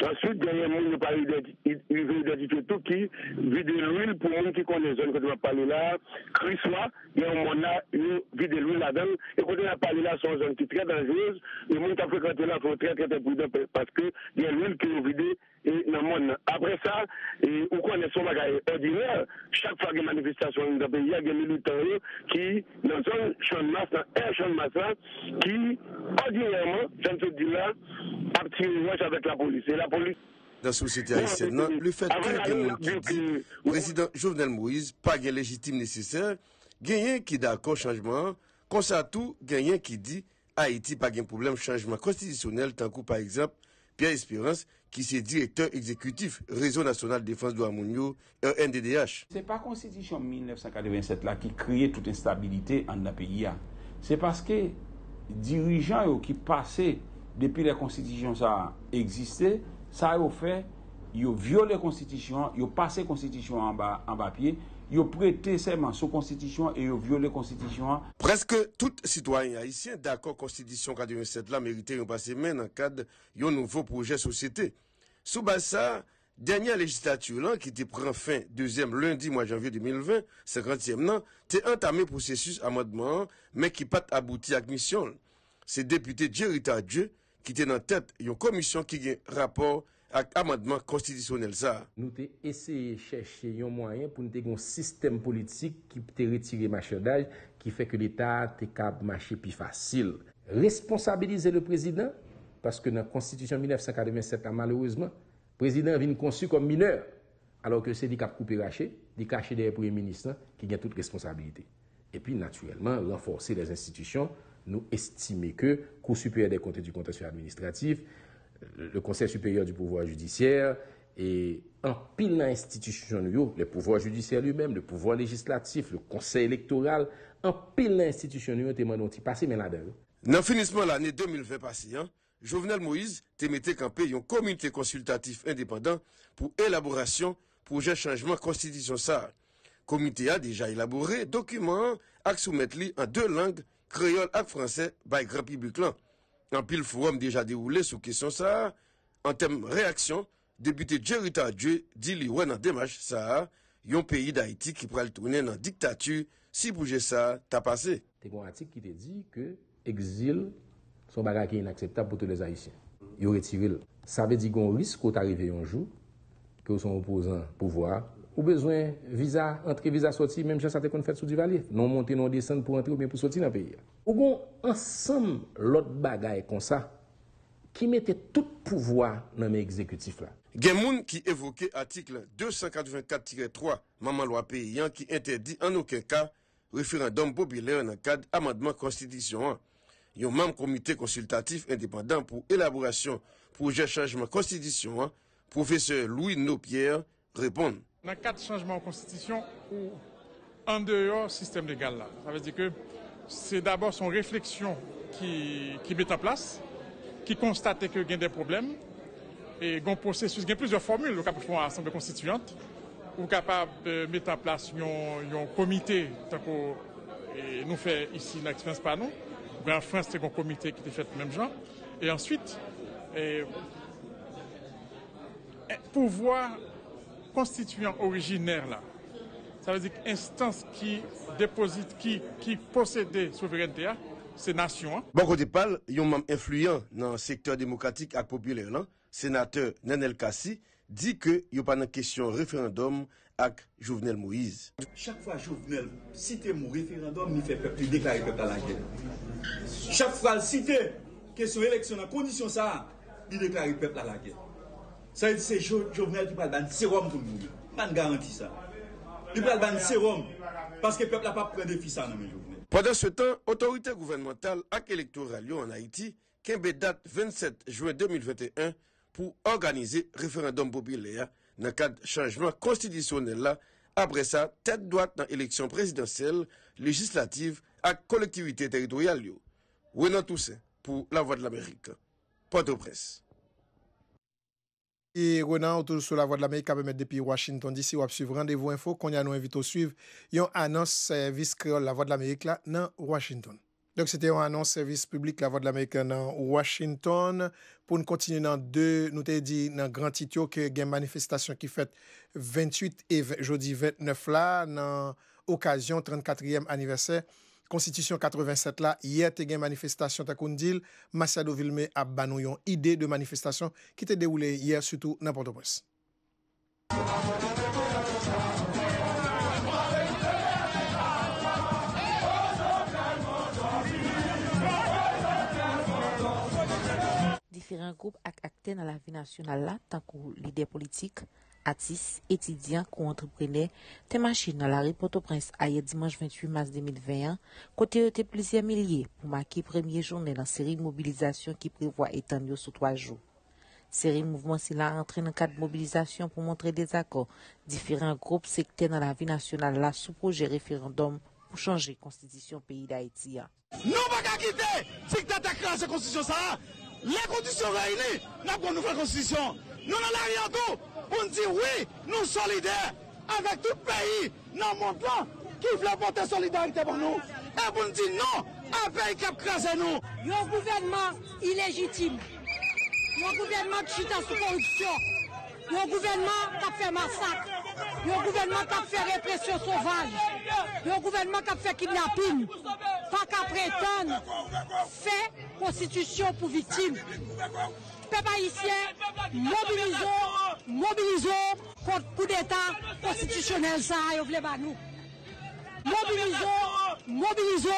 Ensuite, derrière nous, nous parlons d'identifier tout qui vide de l'huile pour les gens qui connaissent les zones que nous parlons là. Christophe, il y a un monde là, il vide de l'huile là-dedans. Et quand on a parlé là, c'est une zone qui est très dangereuse. Les gens qui ont fréquenté là, il faut très, très, très prudent parce qu'il y a l'huile qui est vidée dans le monde. Après ça, on connaît son bagage ordinaire. Chaque fois qu'il y a manifestation dans le pays, il y a des militants qui, dans un champ de masse, dans un champ de masse, qui, ordinairement, je ne te dis là, a tiré une roche avec la police. Et la police. Dans la société haïtienne, le fait que le monde qui dit, président Jovenel Moïse, pas de légitime nécessaire, gagnent qui d'accord changement, comme ça tout, gagnent qui dit, Haïti pas de problème changement constitutionnel, tant que par exemple, Pierre Espérance, qui est directeur exécutif Réseau National Défense de Amounio, R N D D H. Ce n'est pas la Constitution mille neuf cent quatre-vingt-sept là, qui crée toute instabilité en la pays. C'est parce que les dirigeants qui passaient depuis la Constitution ça existait, ça a fait, ils ont violé la Constitution, ils ont passé la Constitution en bas, en bas pied, ils ont prêté serment sur la Constitution et ils ont violé la Constitution. Presque tout citoyen haïtien d'accord Constitution quatre-vingt-sept là méritait de passer main dans le cadre d'un nouveau projet société. Sous base ça, dernière législature là, qui te prend fin deuxième lundi mois janvier deux mille vingt, cinquantième an, t'es entamé processus amendement mais qui pas abouti à mission. C'est député Jerry Tardieu qui était en tête une commission qui a un rapport avec l'amendement constitutionnel. Ça. Nous avons essayé de chercher un moyen pour nous avoir un système politique qui peut retirer le marchandage, qui fait que l'État est capable de marcher plus facile. Responsabiliser le président, parce que dans la Constitution mille neuf cent quatre-vingt-sept, malheureusement, le président vient conçu comme mineur, alors que c'est lui qui a coupé raché, qui a caché derrière le Premier ministre, qui a toute responsabilité. Et puis, naturellement, renforcer les institutions, nous estimons que le Cour supérieure des comptes et du contentieux administratif, le Conseil supérieur du pouvoir judiciaire et en pile dans l'institution, le pouvoir judiciaire lui-même, le pouvoir législatif, le Conseil électoral, en pile dans l'institution, nous avons passé maintenant. Dans le finissement de l'année deux mille vingt passée, hein, Jovenel Moïse te mettait campé un comité consultatif indépendant pour élaboration projet changement constitution ça. Comité a déjà élaboré documents à soumettre en deux langues, créole et français, par grand public. En pile forum déjà déroulé sur question ça, en termes réaction, député Jerry Tardieu dit li wè nan démarche ça, yon pays d'Haïti qui pral tourner dans dictature si bouger ça t'a passé. T'es un article qui te dit que exil son bagage qui est inacceptable pour tous les Haïtiens. Yo retiré le. Ça veut dire qu'on risque qu'on arrive un jour que son opposant pouvoir ou besoin visa entrée visa sortie même chose ça te qu'on fait sous Duvalier, non monter non descendre pour entrer ou bien pour sortir dans pays. Ou gon ensemble l'autre bagaille comme ça qui mettait tout pouvoir dans mes exécutifs là. Gen moun qui évoquait article deux cent quatre-vingt-quatre tiret trois maman loi paysan qui interdit en aucun cas référendum populaire dans le cadre amendement constitution. Yon même comité consultatif indépendant pour élaboration projet changement constitution, professeur Louis Nopierre répond. Dans quatre changements en constitution ou en dehors système légal là. Ça veut dire que c'est d'abord son réflexion qui, qui met en place, qui constate qu'il y a des problèmes et qu'on processus, il y a plusieurs formules. Vous capable de faire une assemblée constituante, vous capable de mettre en place un comité, tant que nous fait ici dans l'expérience par nous. En France, c'est un comité qui est fait même genre. Et ensuite, et, pouvoir constituant originaire là. Ça veut dire qu'instance qui déposite, qui, qui possède souveraineté, c'est nation. Bon côté parle, il y a un membre influent dans le secteur démocratique et populaire là, sénateur Nenel Kassi, dit que il n'y a pas de question référendum avec Jovenel Moïse. Chaque fois Jovenel cite mon référendum, il fait peuple déclarer peuple à la guerre. Chaque fois cite question élection dans condition ça, il déclare le peuple à la guerre. Ça veut dire que c'est Jovenel qui parle d'un sérum pour nous. Je ne garantis ça. Il parle d'un sérum parce que le peuple n'a pas pris de fils à nous. Pendant ce temps, autorité gouvernementale et électorale en Haïti qui date vingt-sept juin deux mille vingt et un pour organiser référendum populaire dans le cadre de changement constitutionnel là. Après ça, tête droite dans l'élection présidentielle, législative à collectivité territoriale. René Toussaint pour la Voix de l'Amérique. Port-au-Prince. Et Renan, autour sur la Voix de l'Amérique, depuis Washington D C, on va suivre Rendez-vous Info, qu'on a nous invité à suivre. Yon annonce service créole la Voix de l'Amérique là, dans Washington. Donc c'était une annonce service public la Voix de l'Amérique dans Washington. Pour nous continuer dans deux, nous t'ai dit dans grand titre que il y a une manifestation qui fait vingt-huit et jeudi vingt-neuf là, dans occasion trente-quatrième anniversaire. Constitution quatre-vingt-sept là, hier, il y a une manifestation, t'as qu'on dit, Marcelo Vilme a banni une idée de manifestation qui était déroulée hier, surtout dans Port-au-Prince. Différents groupes acteurs dans la vie nationale là, tant que leaders politiques, artistes, étudiants, co-entrepreneurs, te machine dans la rue Port-au-Prince hier dimanche vingt-huit mars deux mille vingt et un, côté était plusieurs milliers pour marquer première journée dans série de mobilisation qui prévoit étendre sur trois jours. Série mouvement c'est là entrée dans quatre mobilisations pour montrer des accords. Différents groupes secteurs dans la vie nationale là sous projet référendum pour changer la constitution du pays d'Haïti. Nous pas quitter, c'est que t'attaquer cette constitution ça. Les conditions réunies, nous avons une nouvelle constitution. Nous n'en avons rien tout. On dit oui, nous solidaires avec tout pays dans mon plan qui veut porter solidarité pour nous. Et on dit non, un pays qui a crasé nous. Il y a un gouvernement illégitime. Il y a un gouvernement qui chita sous corruption. Il y a un gouvernement qui a fait massacre. Il y a un gouvernement qui a fait répression sauvage. Il y a un gouvernement qui a fait kidnapping. Pas qu'à prétendre faire constitution pour victimes. Peuple haïtien, mobilisons, mobilisons contre coup d'État constitutionnel, ça, et oubliez pas nous. Mobilisons, mobilisons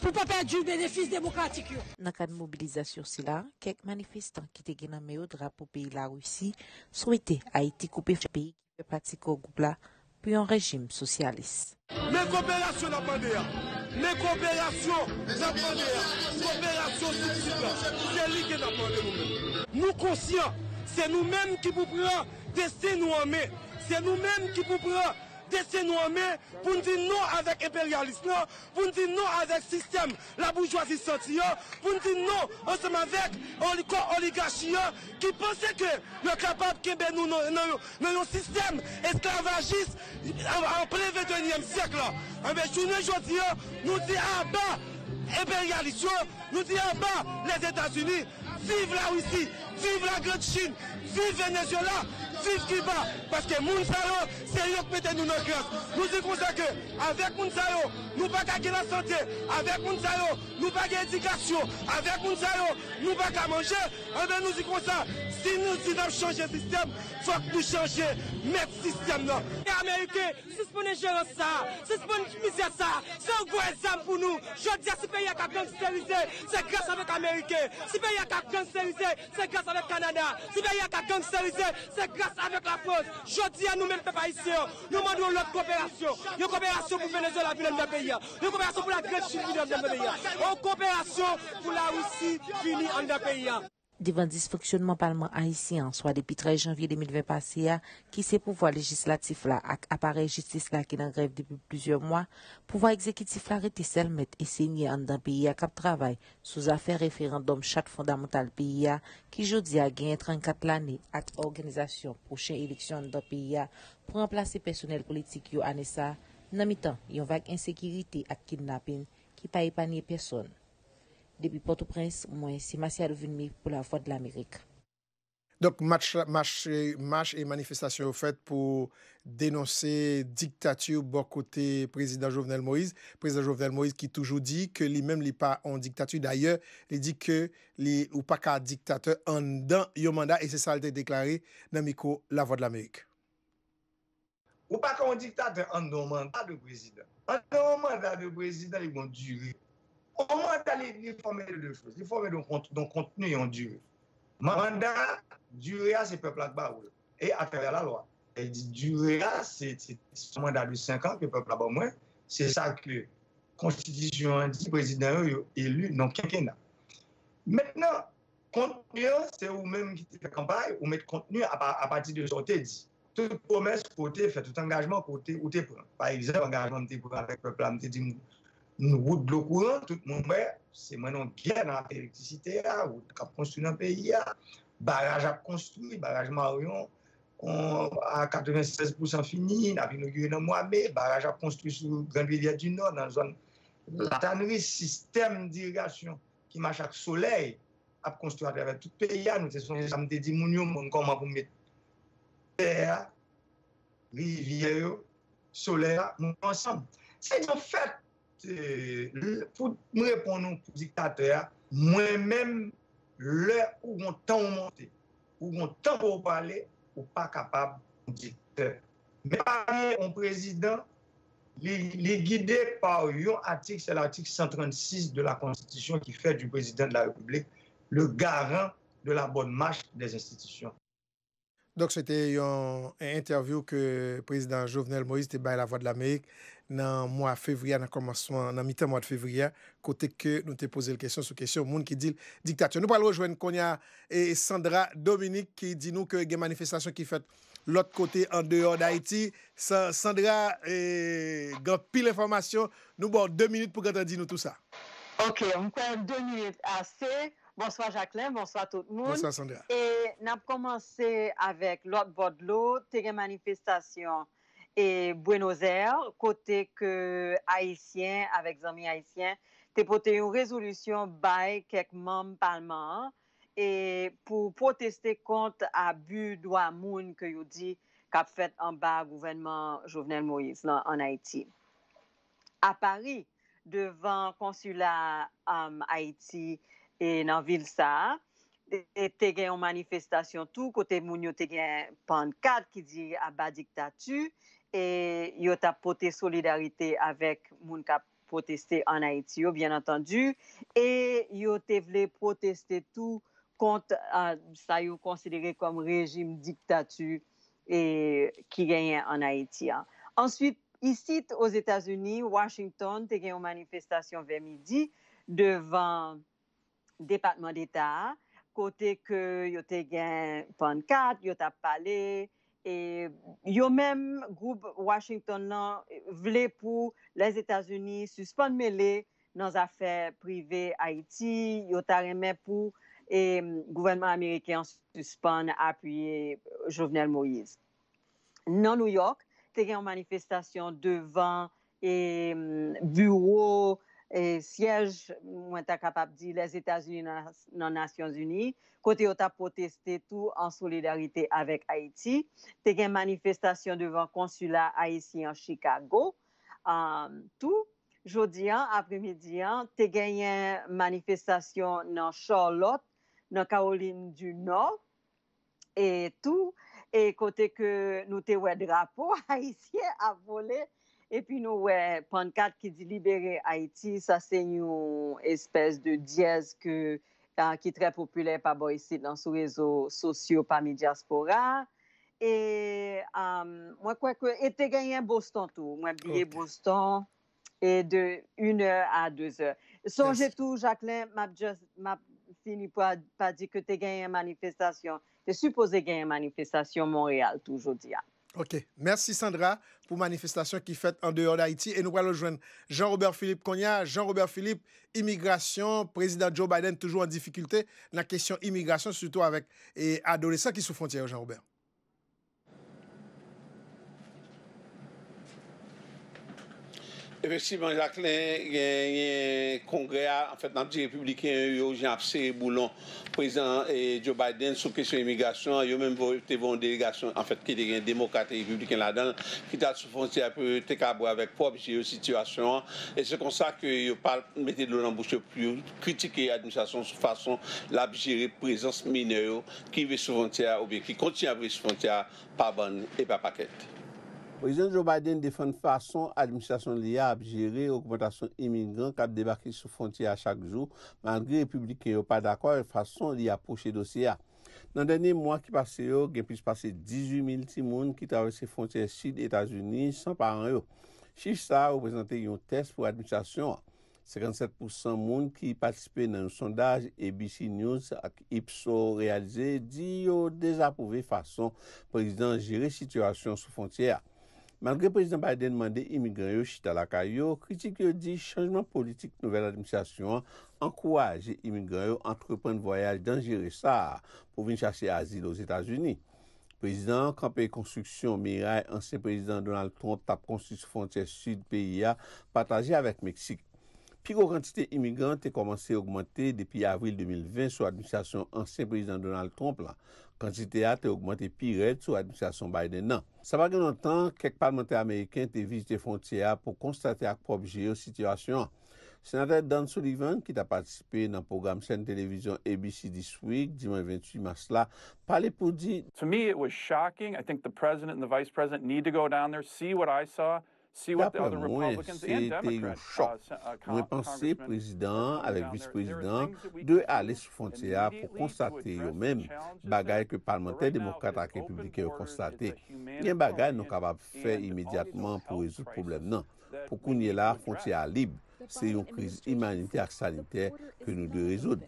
pour ne pas perdre du bénéfice démocratique. Dans le cas de mobilisation, quelques manifestants qui étaient gênés au drapeau pays de la Russie souhaitaient Haïti couper le pays qui fait partie du groupe là, puis un régime socialiste. Mais coopération n'a pas d'air. Mais coopération n'a pas d'air. Coopération subsidiaire. C'est lui qui n'a pas d'air. Nous conscients, c'est nous-mêmes qui vous prenons destin nous en main. C'est nous-mêmes qui vous prenons destin nous en main pour nous dire non avec l'impérialisme, pour nous dire non avec le système, la bourgeoisie sortie, pour nous dire non ensemble avec l'oligarchie qui pensait que nous sommes capables de nous dans un système esclavagiste en plein vingt et unième siècle. Mais aujourd'hui, nous disons à bas impérialistes, nous disons à bas les États-Unis, vive la Russie, vive la Grande Chine, vive Venezuela, vive Cuba, parce que Mounsao, c'est eux qui mettent nous dans la classe. Nous disons que avec Mounsao, nous ne pouvons pas gagner la santé, avec Mounsao, nous ne pouvons pas gagner l'éducation, avec Mounsao, nous ne pouvons pas manger. Et nous disons ça, si nous disons changer le système, il faut que nous changions, mettre le système là. Les Américains, suspendez ça, suspendez misère ça, c'est un gros exemple pour nous. Je dis à ce pays qui a gangstérisé, c'est grâce avec les Américains. Ce pays qui a gangstérisé, c'est grâce avec le Canada. Ce pays qui a gangstérisé, c'est grâce avec la France. Je dis à nous-mêmes, peuple haïtien, nous demandons notre coopération. Une coopération pour Venezuela, ville de notre pays. Une coopération pour la Grèce, ville de notre pays. Une coopération pour la Russie, finie en notre pays. Devant dysfonctionnement parlement haïtien, soit depuis treize janvier deux mille vingt passé, qui c'est pouvoir législatif là, appareil justice là qui est en grève depuis plusieurs mois, pouvoir exécutif là arrêter seulement et saigner en d'un pays à cap travail sous affaire référendum charte fondamentale pays qui jeudi a gagné trente-quatre l'année à organisation prochaine élection dans pays pour remplacer personnel politique yo anessa nan mitan yon vague insécurité à kidnapping qui pas épargner personne. Depuis Port-au-Prince, moi, c'est Marcel Vinmi pour la Voix de l'Amérique. Donc, marche, marche, marche et manifestation au fait pour dénoncer dictature bon côté président Jovenel Moïse. Président Jovenel Moïse qui toujours dit que lui-même n'est pas en dictature. D'ailleurs, il dit que lui ou pas qu'un dictateur en dans un mandat et c'est ça qu'il a déclaré dans micro la Voix de l'Amérique. Ou pas qu'un dictateur en dans un mandat de président. En dans un mandat de président, ils vont durer. Au moins, il faut former deux choses. Il faut former le contenu et en durée. Mandat duré à ces peuples là-bas et à travers la loi. Et duré à c'est un mandat de cinq ans que le peuple là-bas moins. C'est ça que la Constitution dit le président élu non quinquennat. Maintenant, contenu, c'est vous-même qui faites campagne, vous mettez contenu à partir de ce que dit. Toute promesse côté fait, tout engagement côté ou t'es prend. Par exemple, engagement t'es prend avec le peuple, on te dit une route de l'eau courant, tout le monde, c'est moi non gain dans l'électricité, ou qui a construit dans le pays, barrage à construire, barrage Marion, à quatre-vingt-seize pour cent fini, on a inauguré dans le mois de mai, barrage à construire sur la Grande Rivière du Nord, dans la zone la tannerie, système d'irrigation qui marche avec le soleil, à construire à travers tout le pays, nous sommes dit, nous comment vous mettre terre, rivière, soleil, nous ensemble. C'est en fait. Pour me répondre aux dictateurs, moi-même, l'heure où on temps monter, où on temps pour parler, ou pas capable de dictateur. Mais un président, il est guidé par un article, c'est l'article cent trente-six de la Constitution qui fait du président de la République le garant de la bonne marche des institutions. Donc, c'était une interview que le président Jovenel Moïse était à la Voix de l'Amérique dans le mois de février, dans le commencement, dans mi-temps mois de février, côté que nous avons posé la question sur la question, monde qui dit dictature. Nous allons rejoindre Cogna et Sandra Dominique qui dit nous que il y a des manifestations qui fait l'autre côté en dehors d'Haïti. Sandra, et pile information, nous avons deux minutes pour dire nous tout ça. OK, on a deux minutes assez. Bonsoir Jacqueline, bonsoir tout le monde. Bonsoir Sandra. Et nous avons commencé avec l'autre bord de l'eau, une manifestation et Buenos Aires, côté que Haïtiens, avec amis Haïtiens, ont porté une résolution by quelques membres parlement et pour protester contre l'abus de droit moun que vous dit qu'a fait en bas gouvernement Jovenel Moïse là, en Haïti. À Paris, devant consulat um, Haïti, et dans la ville, ça, il y a une manifestation tout, côté Mounio, il y a une pancarte qui dit abat dictature, et il y a porté solidarité avec les gens qui ont protesté en Haïti, bien entendu, et il y a protester tout contre ça, uh, considéré comme régime dictature et, qui gagne en Haïti. Hein. Ensuite, ici, aux États-Unis, Washington, il y a une manifestation vers midi devant département d'État, côté que yo te gen pancarte, yo t'a parlé et yo même groupe Washington nan vle pour les États-Unis suspendre mêlé dans affaires privées Haïti, yo t'a remet pour et gouvernement américain suspendre appuyer Jovenel Moïse. Dans New York, te gen manifestation devant et bureau et siège, moi, t'es capable de dire les États-Unis dans les Nations Unies, côté où t'as protesté tout en solidarité avec Haïti. T'es une manifestation devant le consulat haïtien en Chicago. Um, tout, jeudi, après-midi, t'es une manifestation dans Charlotte, dans Caroline du Nord, et tout. Et côté que nous t'es ouais drapeau haïtien à voler. Et puis nous, ouais, pancarte qui dit libérer Haïti, ça c'est une espèce de dièse que, uh, qui est très populaire par boy ici dans les réseaux sociaux, par diaspora. Et um, moi, quoi que, et t'es gagné Boston tout. Moi, billet okay. Boston, et de une heure à deux heures. Songez tout, Jacqueline, m'a fini par pa dire que t'es gagné une manifestation. T'es supposé gagner une manifestation Montréal tout aujourd'hui. OK. Merci Sandra pour la manifestation qui est faite en dehors d'Haïti. Et nous allons rejoindre Jean-Robert-Philippe Cogna. Jean-Robert-Philippe, immigration, président Joe Biden toujours en difficulté dans la question immigration, surtout avec les adolescents qui sont frontières, Jean-Robert. Effectivement, Jacqueline, il y a un congrès, en fait, dans les républicains, Jean-Pierre Boulon, président Joe Biden, sur la question de l'immigration, il y a même une délégation, en fait, qui est un démocrate et républicain là-dedans, qui a souffré un peu avec propre situation. Et c'est comme ça que parle mettez de l'eau dans la bouche pour critiquer l'administration de façon à gérer la présence mineure qui veut sur frontière ou bien qui continue à vivre sur frontière par bonne et par paquet. Le président Joe Biden défend de façon l'administration liée à gérer l'augmentation immigrants qui a débarqué sur frontière chaque jour. Malgré les républicains, ils ne sont pas d'accord de façon liée à approcher le dossier. Dans les derniers mois qui passent, il y a plus de dix-huit mille personnes qui traversent les frontières sud des États-Unis sans parents. Chiffre ça représente un test pour l'administration. cinquante-sept pour cent des gens qui participaient dans un sondage A B C News et Ipsos réalisé dit désapprouver façon président gérer la situation sous frontière. Malgré le président Biden demandé immigrants yo chita la caillou, critique dit changement politique nouvelle administration encourage immigrants yo entreprendre voyage dans gérer ça pour venir chercher asile aux États-Unis. Président campé construction miraille ancien président Donald Trump a construit sous frontière sud pays partagé avec Mexique. Puis, la quantité d'immigrants a commencé à augmenter depuis avril deux mille vingt sous l'administration ancien président Donald Trump. La quantité a augmenté pire sous l'administration Biden. Non. Ça va gagner longtemps, quelques parlementaires américains ont visité les frontières pour constater à propre géo situation. Sénateur Dan Sullivan, qui a participé dans le programme chaîne télévision A B C This Week, dimanche vingt-huit mars, là, parlait pour dire. To me, it was shocking. I think the president and the vice president need to go down there, see what I saw. D'après moi, c'était un choc. Moi, pensé président avec vice-président de aller sur frontière pour constater eux-mêmes bagaille que parlementaires démocrates et républicains ont constaté. Il y a bagaille nous capables de faire immédiatement pour résoudre le problème. Non, pour qu'on y ait la frontière libre, c'est une crise humanitaire et sanitaire que nous devons résoudre.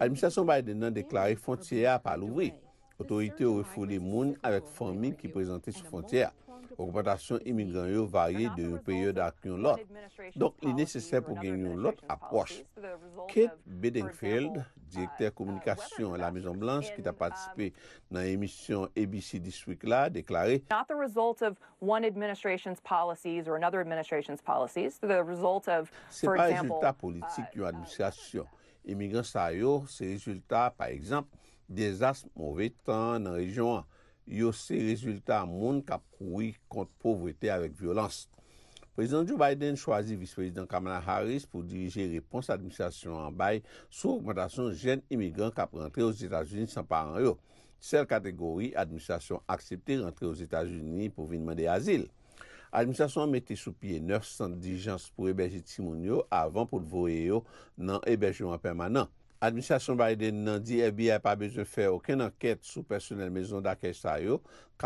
L'administration Biden a déclaré frontière par l'ouvrir. Autorité a refoulé monde avec famille qui présentait sur frontière. L'augmentation immigrants varie d'une période à l'autre. Donc, il est nécessaire pour gagner une autre approche. Kate Bedingfield, directeur communication à la Maison-Blanche, qui a participé dans l'émission A B C This Week, a déclaré Not the result of one administration's policies or another administration's policies, the result of, for example, c'est pas le résultat politique d'une administration. Immigrants, c'est le résultat, par exemple, des astres mauvais temps dans la région. Il y a ces résultats à monde qui a couru contre la pauvreté avec violence. Le président Joe Biden choisit vice-président Kamala Harris pour diriger réponse à l'administration en bail sur l'augmentation de jeunes immigrants qui ont rentré aux États-Unis sans parents. Cette catégorie, l'administration a accepté de rentrer aux États-Unis pour venir demander asile. L'administration a mis sous pied neuf cents diligences pour héberger Timonio avant pour le voyer dans l'hébergement permanent. L'administration Biden n'a dit que F B I n'a pas besoin de faire aucune enquête sur le personnel maison d'accueil qui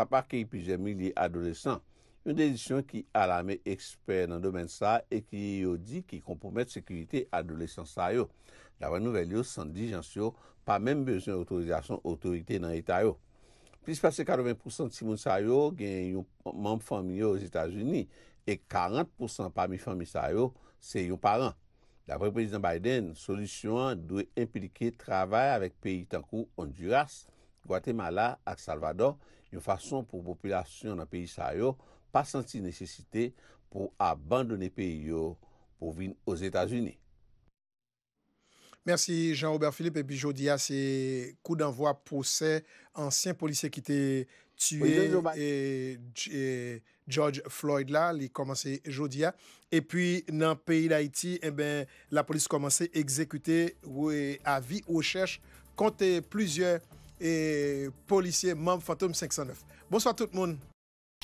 a parqué plusieurs milliers d'adolescents. Une décision qui alarme experts dans le domaine ça et qui dit qu'il compromet la sécurité adolescents. D'après la nouvelle, cent dix gens pas même besoin d'autorisation d'autorité dans l'État. Plus de quatre-vingts pour cent de Simon Sayo gagnent un membre familial aux États-Unis et quarante pour cent parmi les familles Sayo, c'est un parent. D'après le président Biden, solution doit impliquer travail avec pays tels que Honduras, Guatemala et Salvador, une façon pour la population dans le pays de pas sentir nécessité pour abandonner le pays pour venir aux États-Unis. Merci Jean-Robert-Philippe. Et puis Jodia, c'est coup d'envoi pour ces anciens policiers qui étaient tués et, et George Floyd là, il commençait Jodia. Et puis dans le pays d'Haïti, eh ben, la police commençait à exécuter oui, à vie aux recherches contre plusieurs et, policiers membres Fantôme cinq cent neuf. Bonsoir tout le monde.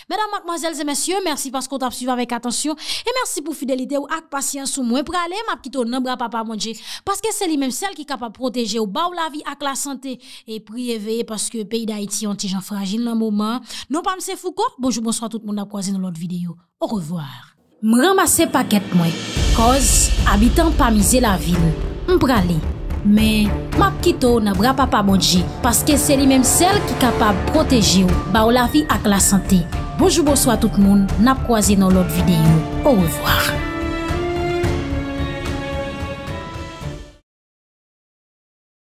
Mesdames, mademoiselles et messieurs, merci parce qu'on t'a suivi avec attention et merci pour fidélité ou ak patience ou moins pour aller m'a quitté nombre papa manger parce que c'est lui même celle qui est capable de protéger ou ba ou la vie ak la santé et prier veiller parce que pays d'Haïti on ti gens fragile dans moment. Non pas monsieur Foucault, bonjour bonsoir tout le monde à croiser dans l'autre vidéo. Au revoir. M'ramasser paquet moi cause habitant pas miser la ville. M'pralé mais m'a quitté nombre papa manger parce que c'est lui même celle qui est capable de protéger ou ba ou la vie ak la santé. Bonjour, bonsoir tout le monde. N'a pas croisé dans l'autre vidéo. Au revoir.